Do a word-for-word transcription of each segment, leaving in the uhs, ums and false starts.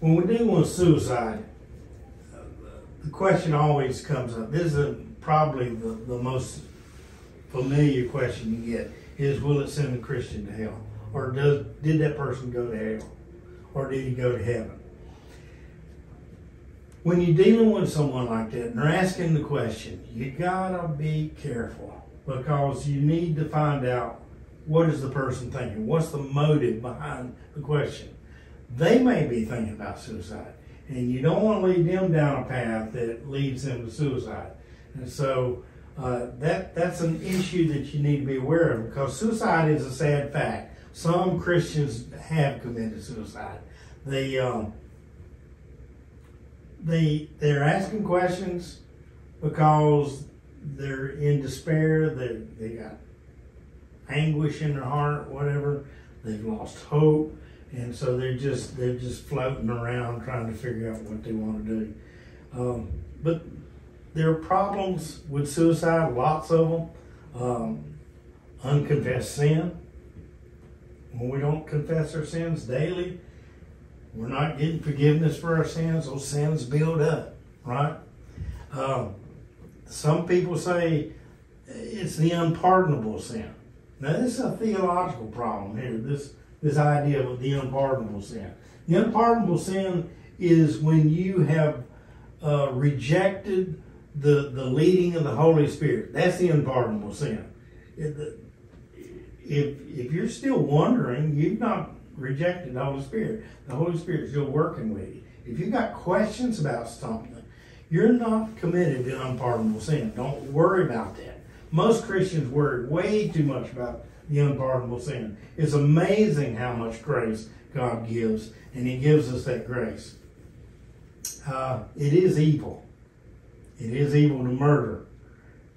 When we're dealing with suicide, the question always comes up. This is probably the, the most familiar question you get is, will it send a Christian to hell? Or does, did that person go to hell? Or did he go to heaven? When you're dealing with someone like that and they're asking the question, you gotta be careful, because you need to find out, what is the person thinking? What's the motive behind the question? They may be thinking about suicide, and you don't want to lead them down a path that leads them to suicide. And so uh, that that's an issue that you need to be aware of, because suicide is a sad fact. Some Christians have committed suicide. They, um, they, they're asking questions because they're in despair. They, they got anguish in their heart, whatever. They've lost hope, and so they're just they're just floating around trying to figure out what they want to do. Um, but there are problems with suicide, lots of them. Um, unconfessed sin. When we don't confess our sins daily, we're not getting forgiveness for our sins. Those sins build up, right? Um, some people say it's the unpardonable sin. Now, this is a theological problem here, this, this idea of the unpardonable sin. The unpardonable sin is when you have uh, rejected the, the leading of the Holy Spirit. That's the unpardonable sin. If, if, if you're still wondering, you've not rejected the Holy Spirit. The Holy Spirit is still working with you. If you've got questions about something, you're not committed to unpardonable sin. Don't worry about that. Most Christians worry way too much about the unpardonable sin. It's amazing how much grace God gives, and He gives us that grace. Uh, it is evil. It is evil to murder,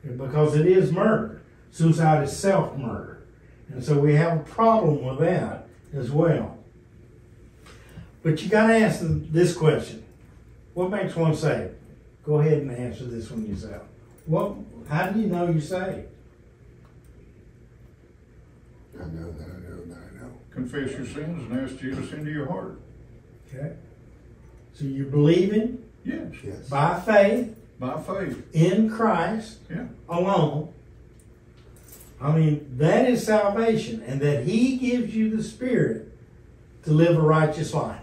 because it is murder. Suicide is self-murder. And so we have a problem with that as well. But you got to ask this question. What makes one saved? Go ahead and answer this one yourself. What? How do you know you're saved? I know that I know that I know. Confess your sins and ask Jesus into your heart. Okay. So you're believing? Yes. Yes. By faith. By faith. In Christ. Yeah. Alone. I mean, that is salvation, and that He gives you the Spirit to live a righteous life.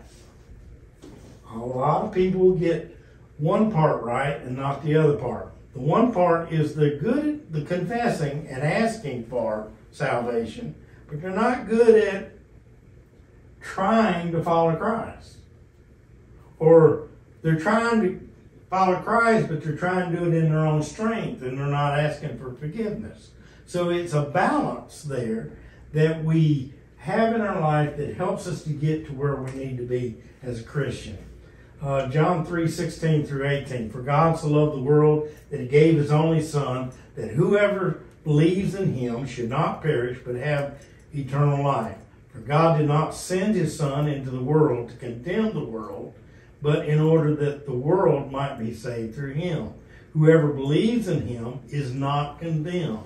A lot of people get one part right and not the other part. The one part is the good, the confessing and asking for salvation, but they're not good at trying to follow Christ. Or they're trying to follow Christ, but they're trying to do it in their own strength, and they're not asking for forgiveness. So it's a balance there that we have in our life that helps us to get to where we need to be as a Christian. Uh, John three sixteen through eighteen. For God so loved the world that He gave His only Son, that whoever believes in Him should not perish but have eternal life. For God did not send His Son into the world to condemn the world, but in order that the world might be saved through Him. Whoever believes in Him is not condemned,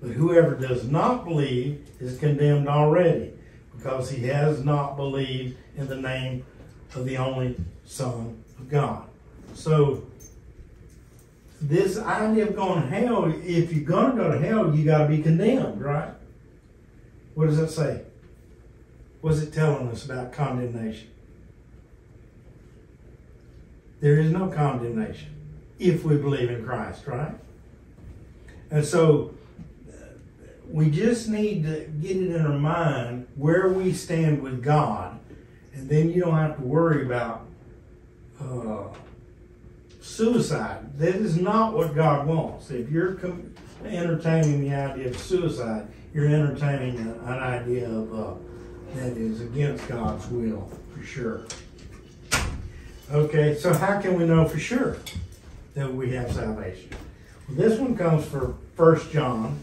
but whoever does not believe is condemned already, because he has not believed in the name of of the only Son of God. So this idea of going to hell, if you're going to go to hell, you got to be condemned, right? What does that say? What's it telling us about condemnation? There is no condemnation if we believe in Christ, right? And so we just need to get it in our mind where we stand with God. And then you don't have to worry about uh, suicide. That is not what God wants. If you're com entertaining the idea of suicide, you're entertaining an idea of uh, that is against God's will, for sure. Okay, so how can we know for sure that we have salvation? Well, this one comes from First John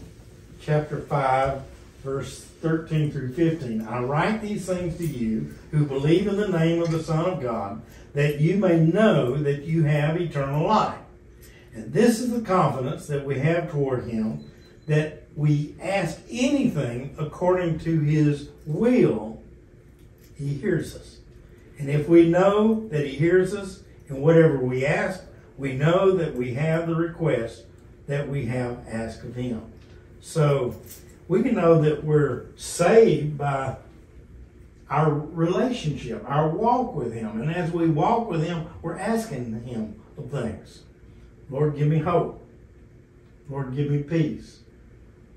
chapter five, verse thirteen through fifteen. I write these things to you who believe in the name of the Son of God, that you may know that you have eternal life. And this is the confidence that we have toward Him, that we ask anything according to His will, He hears us. And if we know that he hears us in whatever we ask, we know that we have the request that we have asked of him. So we can know that we're saved by our relationship, our walk with him. And as we walk with him, we're asking him of things. Lord, give me hope. Lord, give me peace.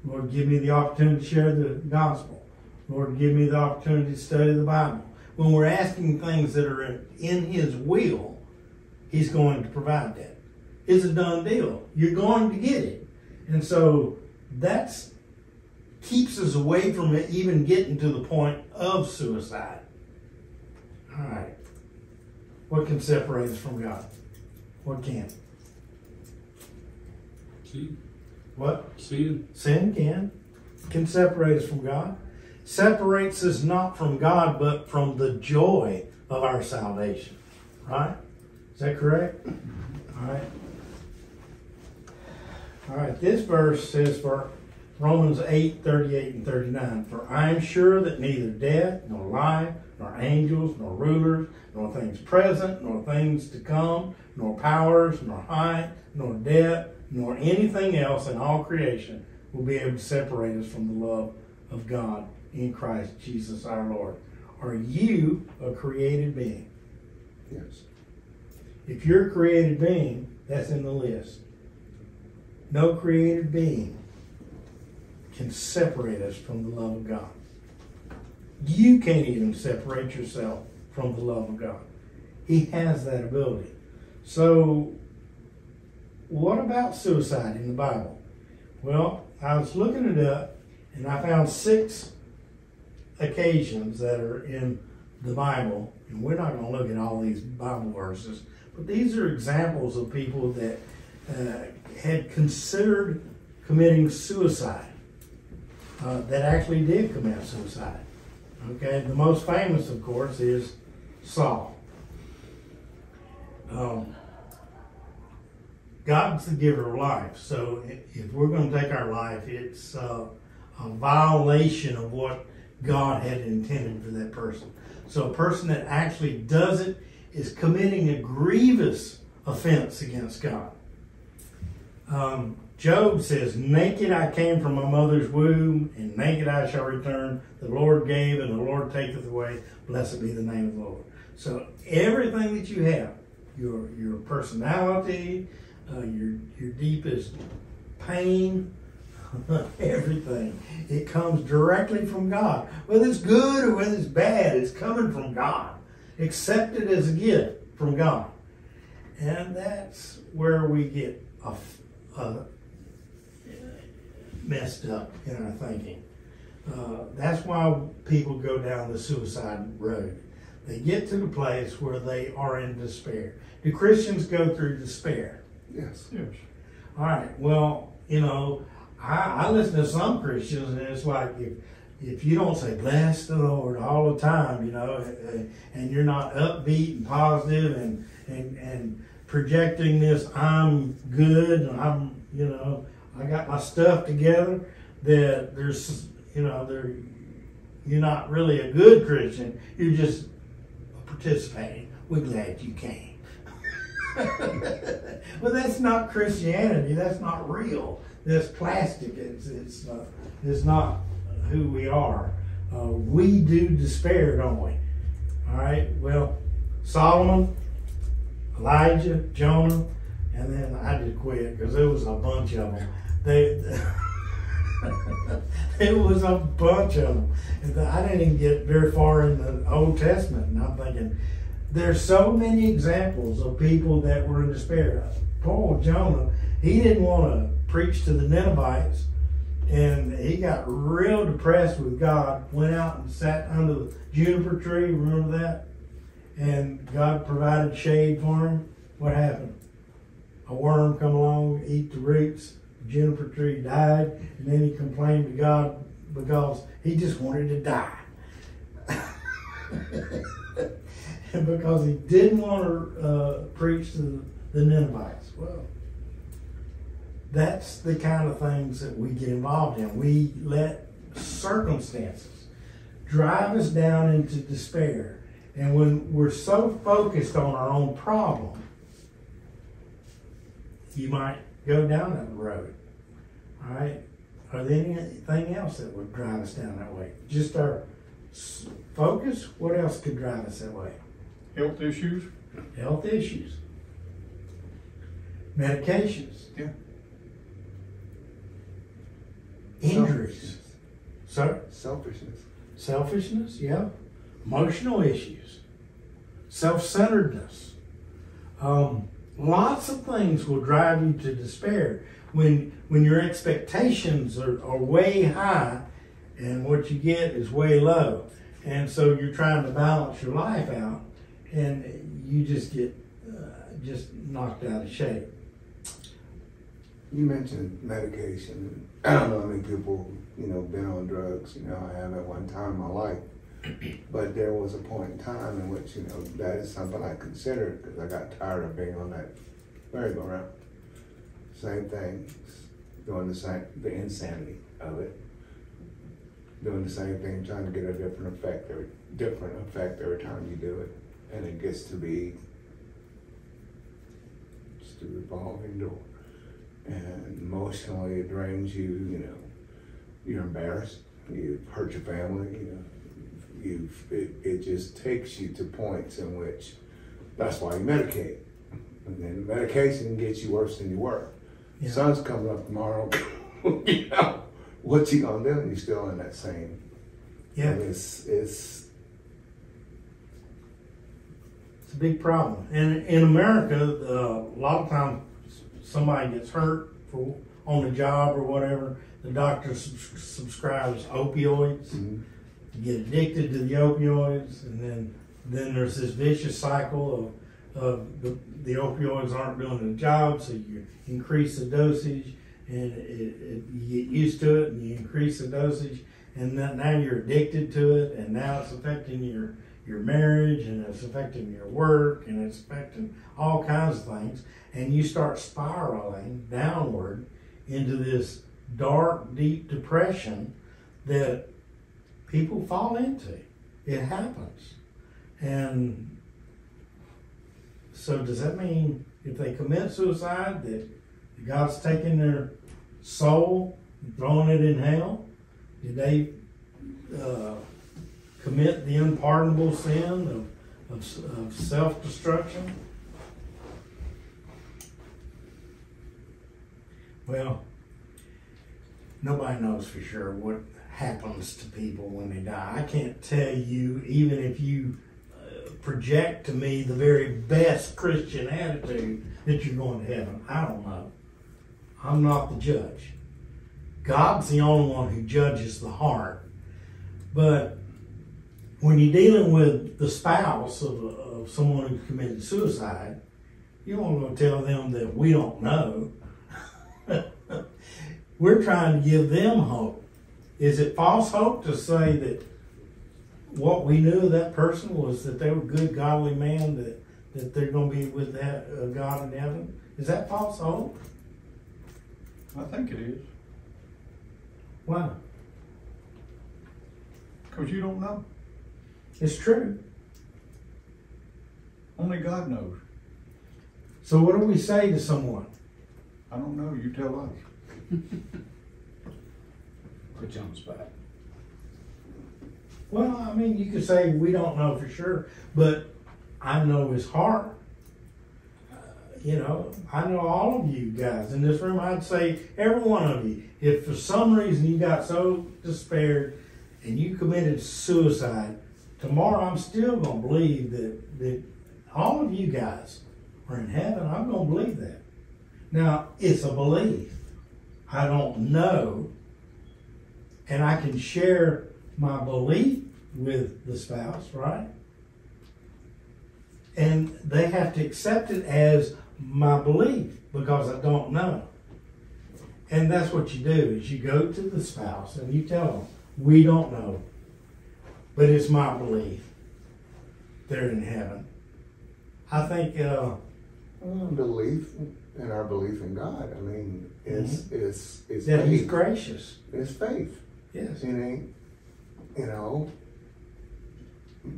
Lord, give me the opportunity to share the gospel. Lord, give me the opportunity to study the Bible. When we're asking things that are in his will, he's going to provide that. It's a done deal. You're going to get it. And so that keeps us away from it even getting to the point of suicide. All right. What can separate us from God? What can? Sin. What? Sin. Sin can. Can separate us from God. Separates us not from God, but from the joy of our salvation. Right? Is that correct? All right. All right. This verse says for Romans eight, thirty-eight and thirty-nine. For I am sure that neither death, nor life, nor angels, nor rulers, nor things present, nor things to come, nor powers, nor height, nor depth, nor anything else in all creation will be able to separate us from the love of God in Christ Jesus our Lord. Are you a created being? Yes. If you're a created being, that's in the list. No created being can separate us from the love of God. You can't even separate yourself from the love of God. He has that ability. So, what about suicide in the Bible? Well, I was looking it up, and I found six occasions that are in the Bible. And we're not going to look at all these Bible verses, but these are examples of people that uh, had considered committing suicide, uh, that actually did commit suicide. Okay, the most famous, of course, is Saul. Um, God's the giver of life, so if we're going to take our life, it's uh, a violation of what God had intended for that person. So a person that actually does it is committing a grievous offense against God. Um, Job says, naked I came from my mother's womb, and naked I shall return. The Lord gave, and the Lord taketh away. Blessed be the name of the Lord. So everything that you have, your, your personality, Uh, your, your deepest pain, everything. It comes directly from God. Whether it's good or whether it's bad, it's coming from God. Accepted as a gift from God. And that's where we get a, a messed up in our thinking. Uh, that's why people go down the suicide road. They get to the place where they are in despair. Do Christians go through despair? Yes. Yes. All right. Well, you know, I, I listen to some Christians, and it's like if if you don't say bless the Lord all the time, you know, and you're not upbeat and positive and and and projecting this I'm good and I'm you know I got my stuff together, that there's you know there you're not really a good Christian. You're just participating. We're glad you came. Well, that's not Christianity. That's not real. That's plastic. It's it's uh, it's not who we are. Uh, we do despair, don't we? All right. Well, Solomon, Elijah, Jonah, and then I just quit because there was a bunch of them. They it was a bunch of them. And I didn't even get very far in the Old Testament, and I'm thinking, there's so many examples of people that were in despair. Paul Jonah, he didn't want to preach to the Ninevites, and he got real depressed with God, went out and sat under the juniper tree, remember that? And God provided shade for him. What happened? A worm come along, eat the roots, the juniper tree died, and then he complained to God because he just wanted to die. And because he didn't want to uh, preach to the Ninevites. Well, that's the kind of things that we get involved in. We let circumstances drive us down into despair. And when we're so focused on our own problem, you might go down that road. All right? Or anything else that would drive us down that way. Just our focus, what else could drive us that way? Health issues. Health issues. Medications. Yeah. Injuries. Sir? Selfishness. Selfishness, yeah. Emotional issues. Self-centeredness. Um, lots of things will drive you to despair when when your expectations are, are way high and what you get is way low. And so you're trying to balance your life out and you just get uh, just knocked out of shape. You mentioned medication. I don't know how many people, you know, been on drugs. You know, I have at one time in my life. But there was a point in time in which, you know, that is something I considered because I got tired of being on that merry-go-round. Same thing, doing the same, the insanity of it. Doing the same thing, trying to get a different effect, every, different effect every time you do it. And it gets to be just a revolving door. And emotionally it drains you, you know, you're embarrassed, you've hurt your family, you know. You've, it, it just takes you to points in which that's why you medicate. And then medication gets you worse than you were. Yeah. Sun's coming up tomorrow. You know, what's he gonna do? And you're still in that same. Yeah. And it's, it's, it's a big problem. And in America, uh, a lot of times somebody gets hurt for, on the job or whatever. The doctor subs subscribes opioids. Mm-hmm. You get addicted to the opioids, and then then there's this vicious cycle of, of the, the opioids aren't doing the job, so you increase the dosage, and it, it, you get used to it, and you increase the dosage, and then, now you're addicted to it, and now it's affecting your, your marriage, and it's affecting your work, and it's affecting all kinds of things, and you start spiraling downward into this dark, deep depression that people fall into. It happens. And so does that mean if they commit suicide that God's taking their soul and throwing it in hell? Did they uh, commit the unpardonable sin of, of, of self-destruction? Well, nobody knows for sure what happens to people when they die. I can't tell you, even if you uh, project to me the very best Christian attitude, that you're going to heaven. I don't know. I'm not the judge. God's the only one who judges the heart. But when you're dealing with the spouse of, of someone who committed suicide, you don't want to tell them that we don't know. We're trying to give them hope. Is it false hope to say that what we knew of that person was that they were a good, godly man, that, that they're going to be with that uh, God in heaven? Is that false hope? I think it is. Why? Because you don't know. It's true. Only God knows. So what do we say to someone? I don't know. You tell us. Put you on the spot. Well, I mean, you could say we don't know for sure, but I know his heart. Uh, you know, I know all of you guys in this room. I'd say every one of you, if for some reason you got so despaired and you committed suicide, tomorrow I'm still going to believe that, that all of you guys are in heaven. I'm going to believe that. Now, it's a belief. I don't know. And I can share my belief with the spouse, right? And they have to accept it as my belief because I don't know. And that's what you do, is you go to the spouse and you tell them, we don't know, but it's my belief they're in heaven. I think... Uh, well, belief and our belief in God, I mean, it's, mm-hmm. it's, it's that faith. He's gracious. It's faith. Yes. It ain't, you know,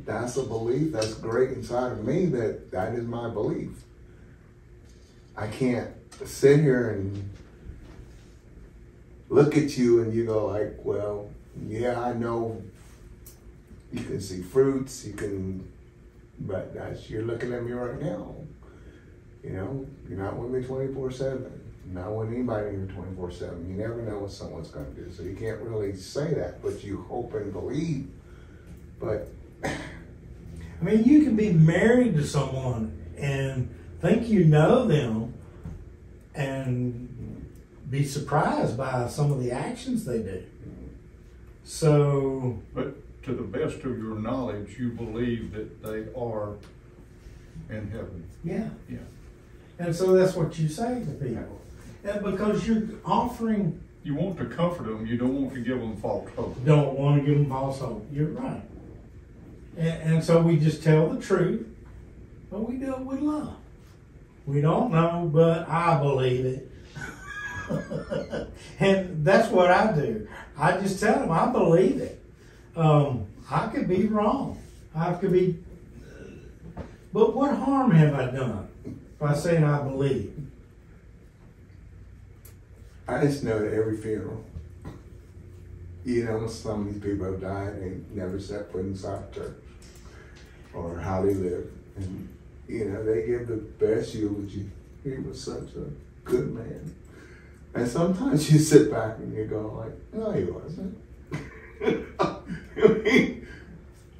that's a belief that's great inside of me, that that is my belief. I can't sit here and look at you and you go like, well, yeah, I know you can see fruits, you can, but that's, you're looking at me right now. You know, you're not with me twenty-four seven. You're not with anybody here twenty-four seven. You never know what someone's gonna do. So you can't really say that, but you hope and believe. But I mean, you can be married to someone and think you know them and be surprised by some of the actions they do. So, but to the best of your knowledge, you believe that they are in heaven. Yeah. Yeah. And so that's what you say to people. And because you're offering... You want to comfort them. You don't want to give them false hope. Don't want to give them false hope. You're right. And, and so we just tell the truth, but we do it with love. We don't know, but I believe it. And that's what I do. I just tell them I believe it. Um, I could be wrong. I could be... But what harm have I done by saying I believe? I just know that every funeral, you know, some of these people have died and never set foot inside a church or how they live. And, you know, they give the best eulogy. He was such a good man. And sometimes you sit back and you go like, no, he wasn't. I mean,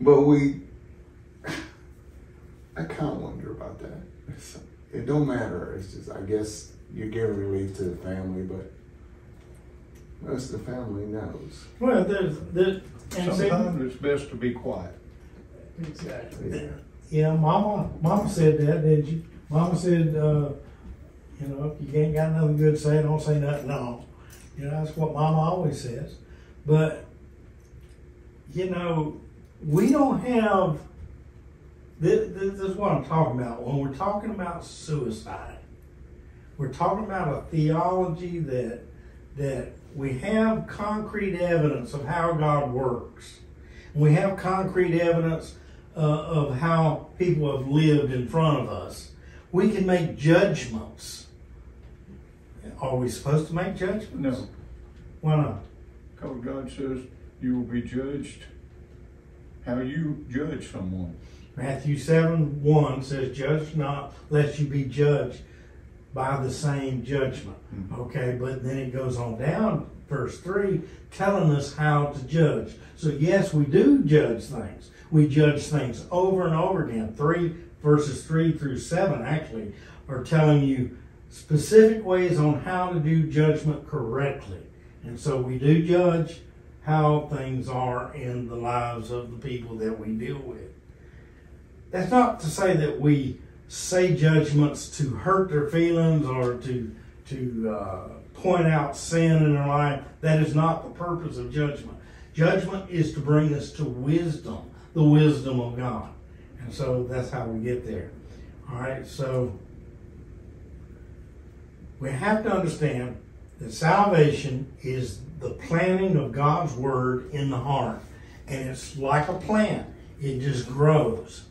but we, I kind of wonder about that. It's, it don't matter. It's just, I guess you're giving relief to the family, but most of the family knows. Well, there's, there's and sometimes see, it's best to be quiet. Exactly. Yeah. Yeah, Mama, Mama said that, didn't you? Mama said, uh, you know, if you ain't got nothing good to say, don't say nothing at all. You know, that's what Mama always says. But, you know, we don't have... This, this is what I'm talking about. When we're talking about suicide, we're talking about a theology that that we have concrete evidence of how God works. We have concrete evidence uh, of how people have lived in front of us. We can make judgments. Are we supposed to make judgments? No. Why not? Because God says you will be judged how you judge someone. Matthew seven one says, judge not, lest you be judged by the same judgment. Mm-hmm. Okay, but then it goes on down, verse three, telling us how to judge. So yes, we do judge things. We judge things over and over again. Three, verses three through seven actually are telling you specific ways on how to do judgment correctly. And so we do judge how things are in the lives of the people that we deal with. That's not to say that we say judgments to hurt their feelings or to, to uh, point out sin in their life. That is not the purpose of judgment. Judgment is to bring us to wisdom, the wisdom of God. And so that's how we get there. All right, so we have to understand that salvation is the planting of God's word in the heart. And it's like a plant. It just grows.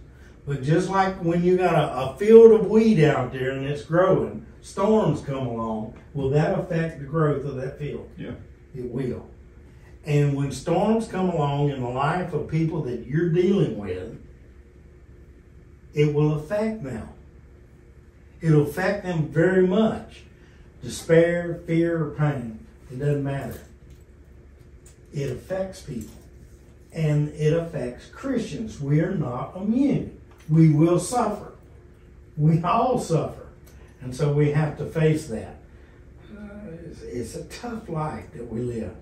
But just like when you got a, a field of wheat out there and it's growing, storms come along, will that affect the growth of that field? Yeah. It will. And when storms come along in the life of people that you're dealing with, it will affect them. It'll affect them very much. Despair, fear, or pain, it doesn't matter. It affects people. And it affects Christians. We are not immune. We will suffer. We all suffer. And so we have to face that. Uh, it's, it's a tough life that we live.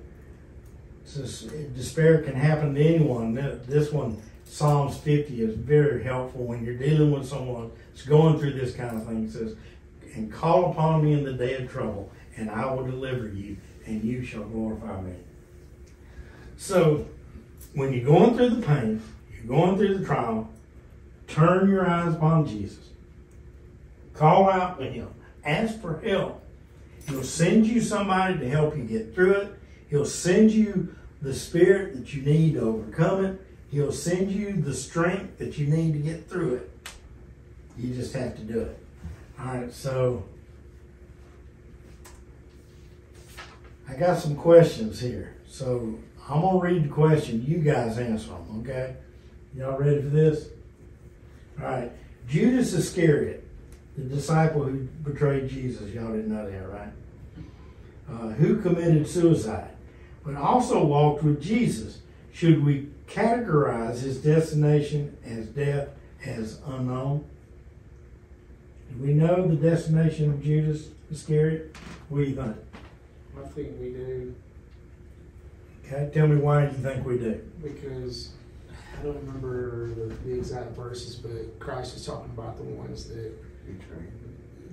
Just, despair can happen to anyone. This one, Psalms fifty, is very helpful when you're dealing with someone that's going through this kind of thing. It says, and call upon me in the day of trouble, and I will deliver you, and you shall glorify me. So, when you're going through the pain, you're going through the trial, turn your eyes upon Jesus. Call out to him. Ask for help. He'll send you somebody to help you get through it. He'll send you the spirit that you need to overcome it. He'll send you the strength that you need to get through it. You just have to do it. All right, so I got some questions here. So I'm going to read the question. You guys answer them, okay? Y'all ready for this? All right. Judas Iscariot, the disciple who betrayed Jesus. Y'all didn't know that, right? Uh, who committed suicide, but also walked with Jesus. Should we categorize his destination as death as unknown? Do we know the destination of Judas Iscariot? What do you think? I think we do. Okay, tell me why you think we do. Because I don't remember the, the exact verses, but Christ is talking about the ones that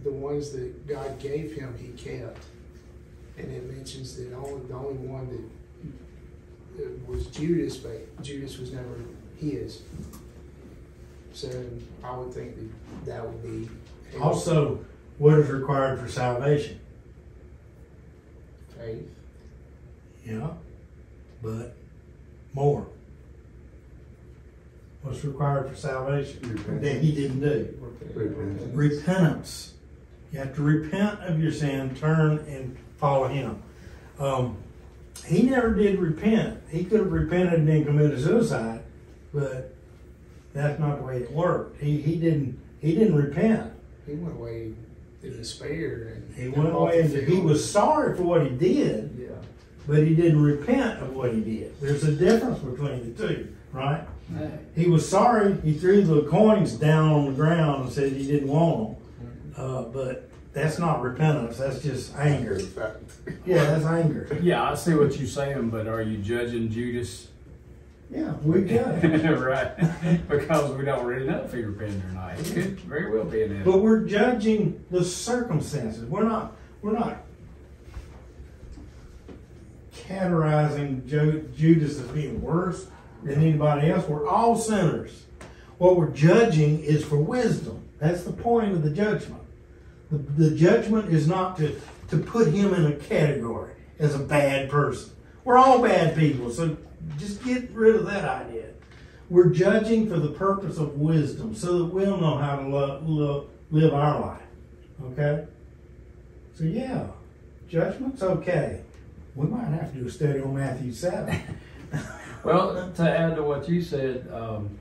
the ones that God gave him, he kept, and it mentions that only the only one that, that was Judas, but Judas was never his. So I would think that that would be. Also, what is required for salvation? Faith. Yeah, but more. What's required for salvation? Repentance. That he didn't do. Repentance. Repentance. You have to repent of your sin, turn and follow him. Um, he never did repent. He could have repented and then committed suicide, but that's not the way it worked. He he didn't he didn't repent. He went away in despair. And he went away. And he was sorry for what he did, yeah, but he didn't repent of what he did. There's a difference between the two, right? Right. He was sorry. He threw the coins down on the ground and said he didn't want them. Mm-hmm. uh, but that's not repentance. That's just anger. Yeah, that's anger. Yeah, I see what you're saying, but are you judging Judas? Yeah, we could. Right. Because we don't really know if he repented or not. He could very well be an enemy. But we're judging the circumstances. We're not we're not categorizing Judas as being worse than anybody else. We're all sinners. What we're judging is for wisdom. That's the point of the judgment. The, the judgment is not to, to put him in a category as a bad person. We're all bad people, so just get rid of that idea. We're judging for the purpose of wisdom so that we'll know how to love, love, live our life. Okay? So, yeah, judgment's okay. We might have to do a study on Matthew seven. Well, to add to what you said, um,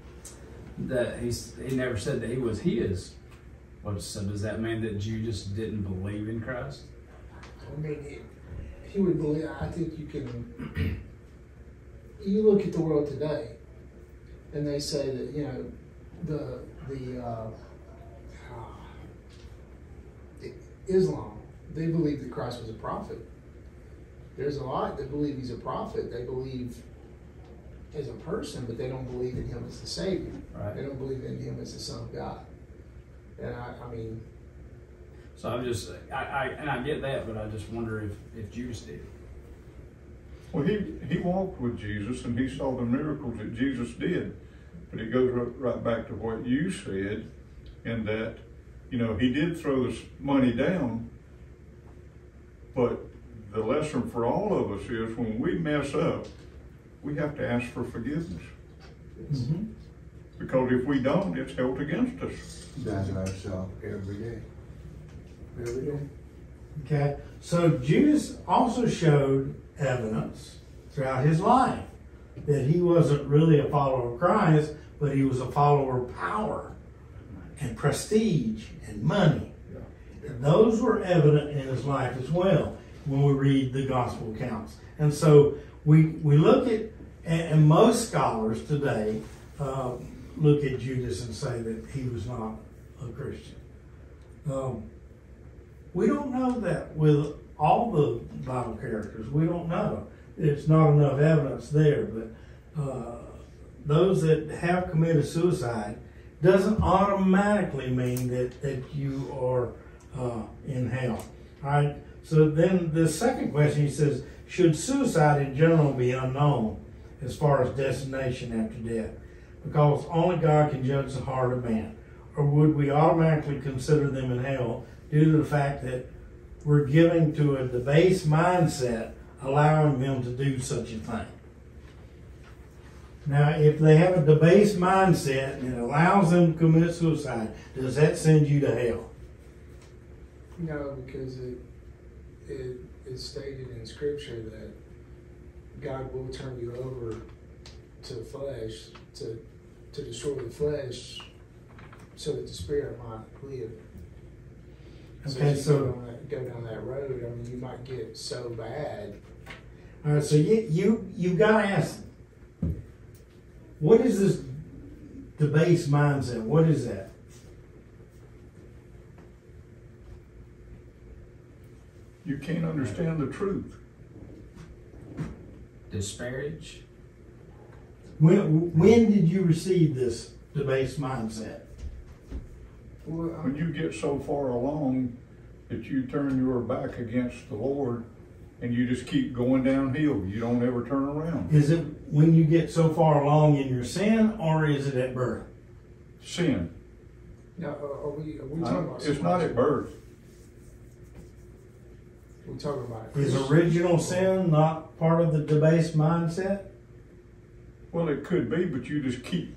that he's, he never said that he was his. Well, so does that mean that Judas didn't believe in Christ? I mean, he would believe. I think you can... You look at the world today, and they say that, you know, the the uh, uh, Islam, they believe that Christ was a prophet. There's a lot that believe he's a prophet. They believe as a person, but they don't believe in him as the Savior. Right. They don't believe in him as the Son of God. And I, I mean, so I'm just, I, I and I get that, but I just wonder if if Judas did. Well, he, he walked with Jesus, and he saw the miracles that Jesus did. But it goes right, right back to what you said, in that, you know, he did throw this money down. But the lesson for all of us is when we mess up, we have to ask for forgiveness. Mm-hmm. Because if we don't, it's held against us. That's ourselves every day. Every day. Okay, so Judas also showed evidence throughout his life that he wasn't really a follower of Christ, but he was a follower of power and prestige and money. Yeah. And those were evident in his life as well when we read the gospel accounts. And so we we look at, and most scholars today uh, look at Judas and say that he was not a Christian. Um, we don't know that with all the Bible characters. We don't know. It's not enough evidence there, but uh, those that have committed suicide doesn't automatically mean that, that you are uh, in hell. All right? So then the second question, he says, should suicide in general be unknown as far as destination after death? Because only God can judge the heart of man. Or would we automatically consider them in hell due to the fact that we're giving to a debased mindset, allowing them to do such a thing? Now, if they have a debased mindset and it allows them to commit suicide, does that send you to hell? No, because it it is stated in Scripture that God will turn you over to the flesh, to to destroy the flesh, so that the spirit might live. Okay, so, so go, down that, go down that road. I mean, you might get so bad. All right, so you you you got to ask, what is this debased mindset? What is that? You can't understand the truth. Disparage. When when did you receive this debased mindset? Well, when you get so far along that you turn your back against the Lord and you just keep going downhill, you don't ever turn around. Is it when you get so far along in your sin, or is it at birth? Sin. Now, are we, are we talking about it's not at birth. We're talking about it. Is original sin not part of the debased mindset? Well, it could be, but you just keep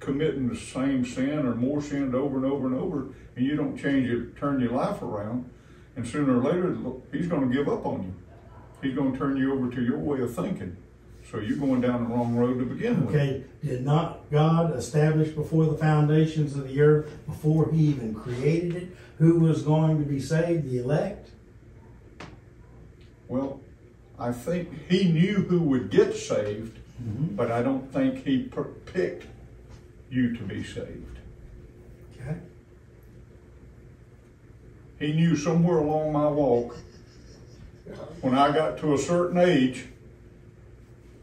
committing the same sin or more sin over and over and over, and you don't change it, turn your life around, and sooner or later, he's going to give up on you. He's going to turn you over to your way of thinking. So you're going down the wrong road to begin with. Okay, did not God establish before the foundations of the earth, before he even created it, who was going to be saved, the elect? Well, I think he knew who would get saved, mm-hmm. but I don't think he picked you to be saved. Okay. He knew somewhere along my walk, when I got to a certain age,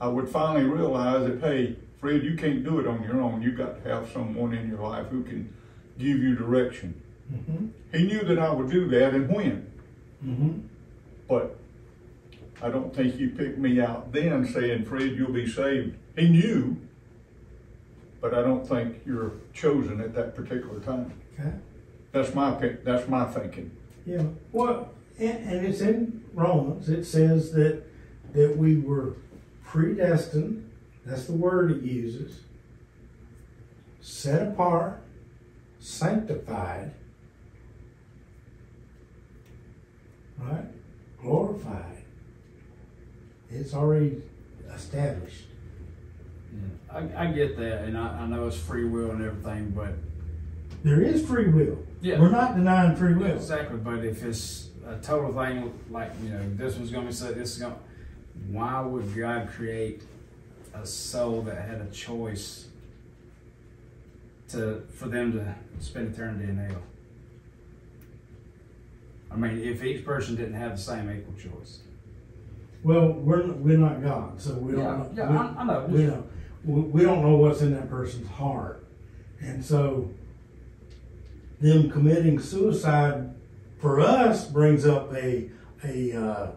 I would finally realize that, hey, Fred, you can't do it on your own. You've got to have someone in your life who can give you direction. Mm-hmm. He knew that I would do that and when. Mm-hmm. But I don't think he picked me out then saying, Fred, you'll be saved. He knew, but I don't think you're chosen at that particular time. Okay. That's my pick. That's my thinking. Yeah. Well, and, and it's in Romans. It says that that we were predestined. That's the word it uses. Set apart, sanctified, right? Glorified. It's already established. Yeah, I, I get that, and I, I know it's free will and everything, but there is free will. Yeah, we're not denying free will. Exactly, but if it's a total thing, like, you know, this one's going to be said, this is going. Why would God create a soul that had a choice to for them to spend eternity in hell? I mean, if each person didn't have the same equal choice. Well, we're we're not God, so we don't. Yeah, yeah, I, I know. We don't. We don't know what's in that person's heart, and so them committing suicide for us brings up a a uh,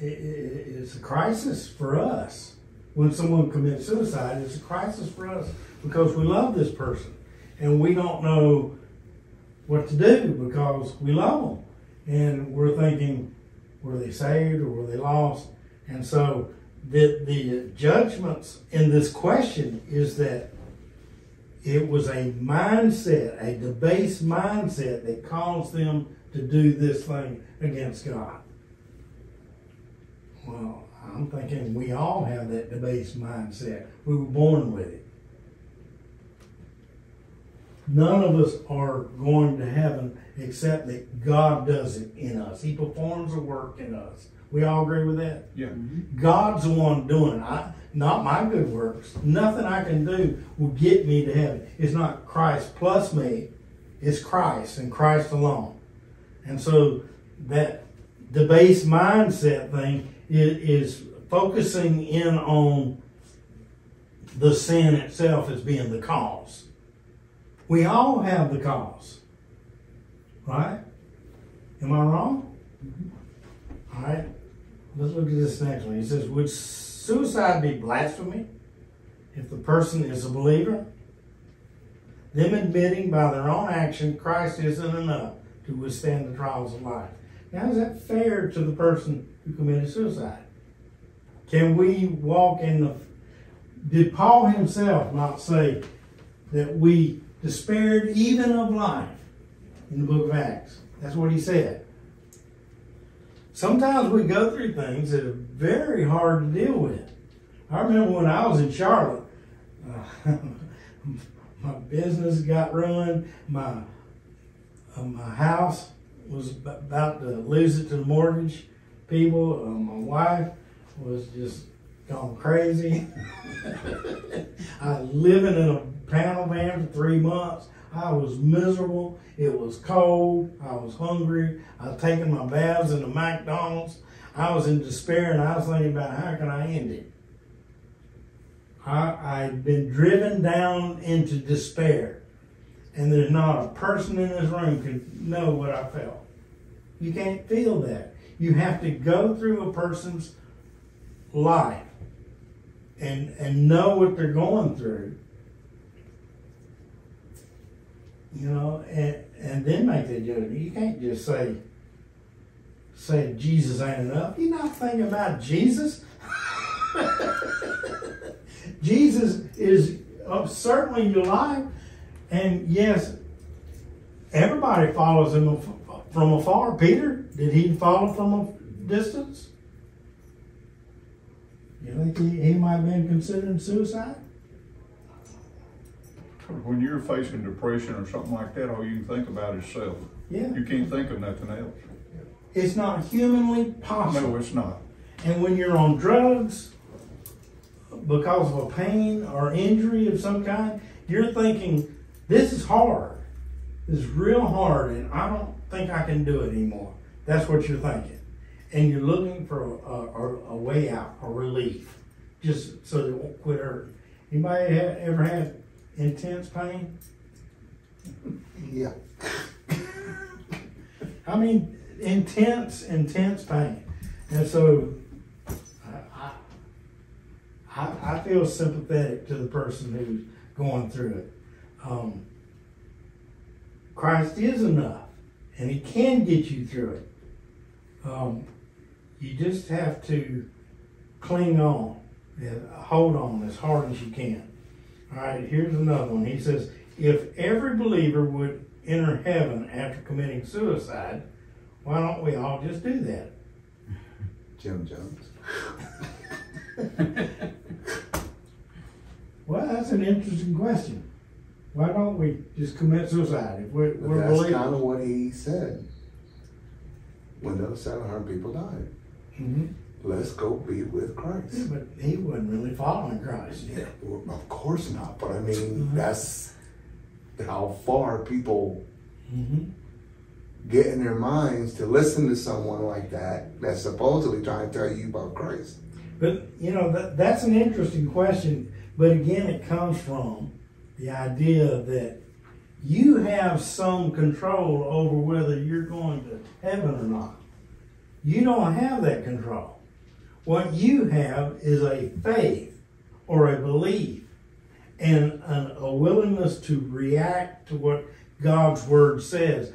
it, it's a crisis for us. When someone commits suicide, it's a crisis for us because we love this person, and we don't know what to do because we love them, and we're thinking, were they saved or were they lost? And so the, the judgments in this question is that it was a mindset, a debased mindset that caused them to do this thing against God. Well, I'm thinking we all have that debased mindset. We were born with it. None of us are going to heaven except that God does it in us. He performs a work in us. We all agree with that? Yeah. Mm-hmm. God's the one doing it. I, not my good works. Nothing I can do will get me to heaven. It's not Christ plus me. It's Christ and Christ alone. And so that debased mindset thing is, is focusing in on the sin itself as being the cause. We all have the cause, right? Am I wrong? Mm-hmm. All right, let's look at this next one. He says, would suicide be blasphemy if the person is a believer? Them admitting by their own action Christ isn't enough to withstand the trials of life. Now, is that fair to the person who committed suicide? Can we walk in the Did Paul himself not say that we despaired even of life in the book of Acts? That's what he said. Sometimes we go through things that are very hard to deal with. I remember when I was in Charlotte, uh, my business got ruined, my, uh, my house was about to lose it to the mortgage people, uh, my wife was just gone crazy. I was living in a panel van for three months. I was miserable. It was cold. I was hungry. I was taking my baths in the McDonald's. I was in despair, and I was thinking about how can I end it. I, I've been driven down into despair, and there's not a person in this room can know what I felt. You can't feel that. You have to go through a person's life and, and know what they're going through, you know, and, and then make that judgment. You can't just say, say Jesus ain't enough. You're not thinking about Jesus. Jesus is certainly your life. And yes, everybody follows him from afar. Peter, did he follow from a distance? You think he, he might have been considering suicide? When you're facing depression or something like that, all you can think about is self. Yeah. You can't think of nothing else. It's not humanly possible. No, it's not. And when you're on drugs, because of a pain or injury of some kind, you're thinking, this is hard. This is real hard, and I don't think I can do it anymore. That's what you're thinking. And you're looking for a, a, a way out, a relief, just so they won't quit hurting. Anybody have, ever had intense pain? Yeah. I mean, intense, intense pain. And so I, I, I feel sympathetic to the person who's going through it. Um, Christ is enough, and he can get you through it. Um, You just have to cling on, hold on as hard as you can. All right, here's another one. He says, if every believer would enter heaven after committing suicide, why don't we all just do that? Jim Jones. Well, that's an interesting question. Why don't we just commit suicide if we're, we're that's believers? That's kind of what he said. When those seven hundred people died. Mm-hmm. Let's go be with Christ. Yeah, but he wasn't really following Christ. Yeah, well, of course not. But I mean, mm-hmm. that's how far people mm-hmm. get in their minds to listen to someone like that that's supposedly trying to tell you about Christ. But, you know, that, that's an interesting question. But again, it comes from the idea that you have some control over whether you're going to heaven or not. You don't have that control. What you have is a faith or a belief and an, a willingness to react to what God's word says,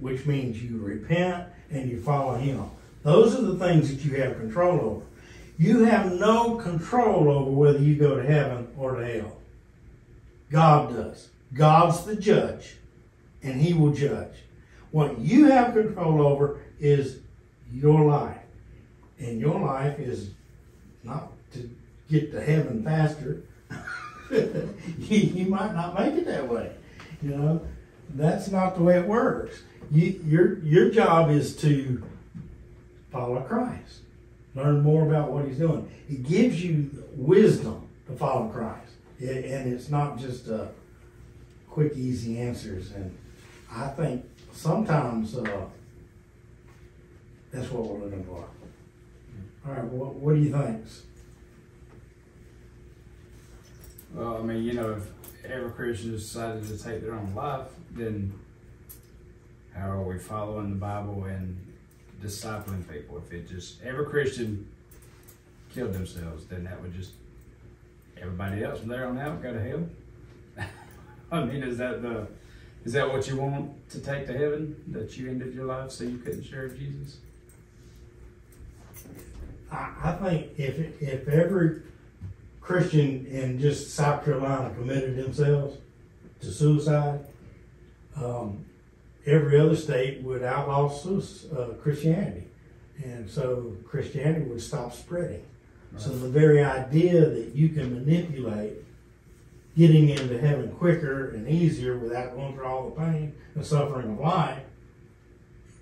which means you repent and you follow him. Those are the things that you have control over. You have no control over whether you go to heaven or to hell. God does. God's the judge, and he will judge. What you have control over is your life, and your life is not to get to heaven faster. you, you might not make it that way. You know, that's not the way it works. You, your, your job is to follow Christ, learn more about what he's doing. It gives you wisdom to follow Christ, it, and it's not just a quick, easy answers. And I think sometimes uh, that's what we're looking for. All right, well, what do you think? Well, I mean, you know, if every Christian decided to take their own life, then how are we following the Bible and discipling people? If it just, every Christian killed themselves, then that would just, everybody else from there on out go to hell. I mean, is that the, is that what you want to take to heaven? That you ended your life so you couldn't share Jesus? I, I think if if every Christian in just South Carolina committed themselves to suicide. Um, every other state would outlaw suicide, uh, Christianity, and so Christianity would stop spreading. Right. So the very idea that you can manipulate getting into heaven quicker and easier without going through all the pain and suffering of life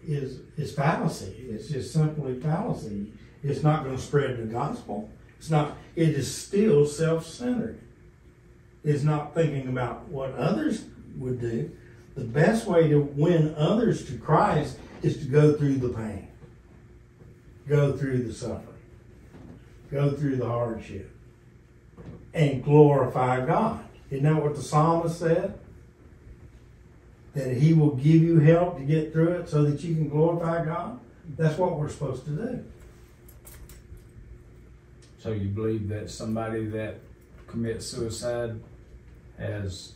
is is fallacy. It's just simply fallacy. It's not going to spread the gospel. It's not. It is still self-centered. It's not thinking about what others would do. The best way to win others to Christ is to go through the pain, go through the suffering, go through the hardship, and glorify God. Isn't that what the psalmist said? That he will give you help to get through it so that you can glorify God? That's what we're supposed to do. So you believe that somebody that commits suicide has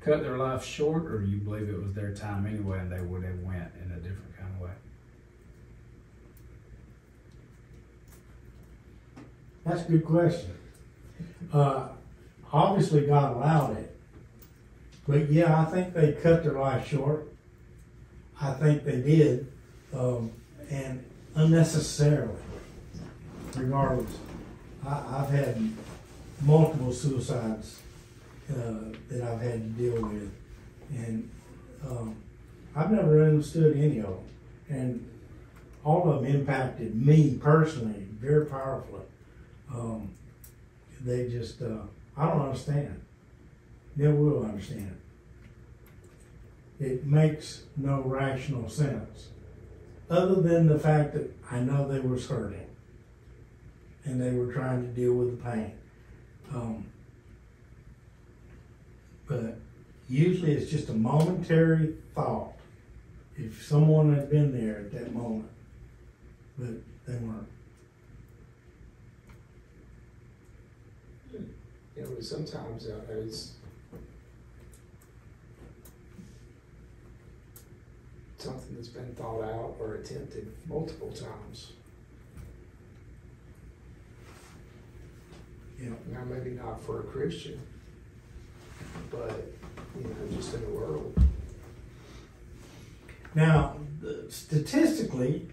cut their life short, or you believe it was their time anyway and they would have went in a different kind of way? That's a good question. Uh, obviously God allowed it. But yeah, I think they cut their life short. I think they did. Um, and unnecessarily, regardless. I, I've had multiple suicides uh, that I've had to deal with. And um, I've never understood any of them. And all of them impacted me personally very powerfully. Um, they just, uh, I don't understand. Never will understand. It makes no rational sense. Other than the fact that I know they were hurting. And they were trying to deal with the pain. Um, but usually it's just a momentary thought. If someone had been there at that moment, but they weren't. You know, sometimes uh, it's something that's been thought out or attempted multiple times. You know, now maybe not for a Christian, but you know, just in the world. Now, statistically,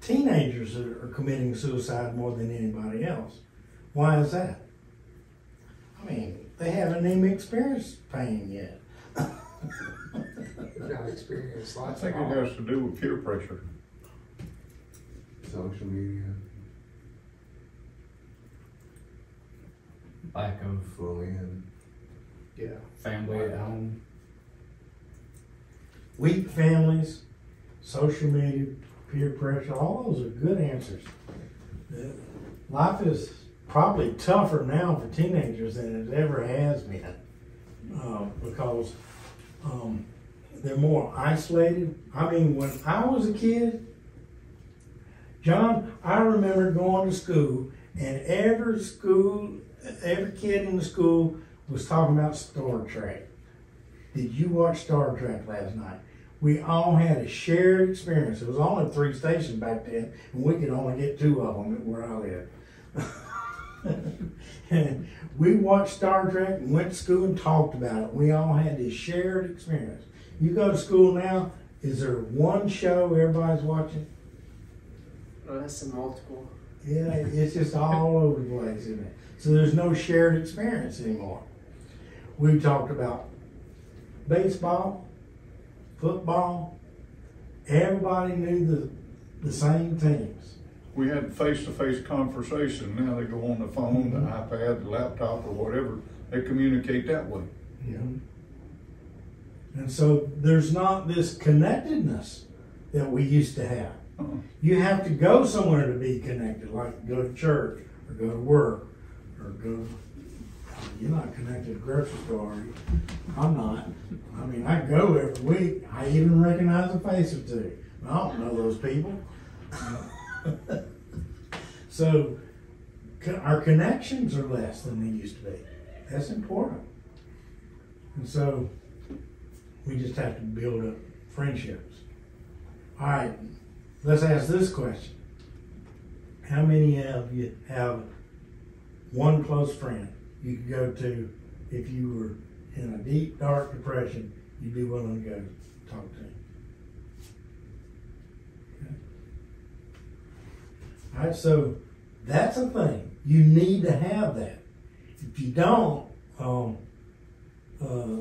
teenagers are committing suicide more than anybody else. Why is that? I mean, they haven't even experienced pain yet. They've not experienced life. I think it has to do with peer pressure, social media. Lack of in. Yeah. Family at home. Weak families, social media, peer pressure, all those are good answers. Life is probably tougher now for teenagers than it ever has been uh, because um, they're more isolated. I mean, when I was a kid, John, I remember going to school and every school Every kid in the school was talking about Star Trek. Did you watch Star Trek last night? We all had a shared experience. It was only three stations back then, and we could only get two of them where I live. And we watched Star Trek and went to school and talked about it. We all had this shared experience. You go to school now, is there one show everybody's watching? Well, that's a multiple. Yeah, it's just all over the place, isn't it? So there's no shared experience anymore. We've talked about baseball, football. Everybody knew the, the same teams. We had face-to-face conversation. Now they go on the phone, mm-hmm. the iPad, the laptop, or whatever. They communicate that way. Yeah. And so there's not this connectedness that we used to have. Uh-huh. You have to go somewhere to be connected, like go to church or go to work. Or go, you're not connected to the grocery store, are you? I'm not. I mean, I go every week. I even recognize a face or two. I don't know those people. So our connections are less than they used to be. That's important. And so we just have to build up friendships. All right, let's ask this question. How many of you have one close friend you could go to if you were in a deep, dark depression, you'd be willing to go talk to him. Okay. All right, so that's a thing. You need to have that. If you don't, um, uh,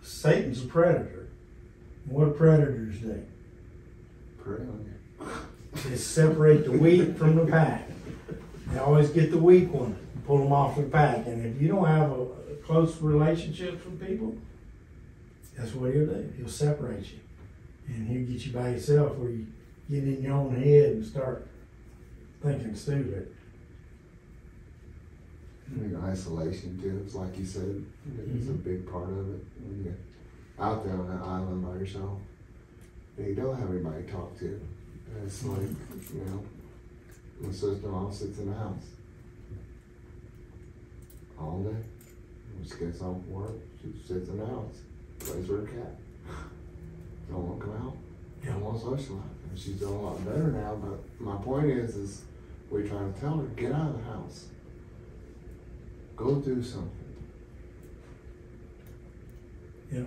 Satan's a predator. What do predators do? Prey on you. They separate the wheat from the pack. They always get the weak one, pull them off the pack. And if you don't have a, a close relationship with people, that's what he'll do. He'll separate you. And he'll get you by yourself where you get in your own head and start thinking stupid. I think isolation too, it's like you said, mm-hmm. It's a big part of it. When you're out there on an island by yourself, you don't have anybody to talk to. And it's like, you know, my sister all sits in the house all day. When she gets off work, she sits in the house, plays with her cat. Don't want to come out. Don't want to socialize. And she's doing a lot better now, but my point is, is we try to tell her, get out of the house. Go do something. Yeah.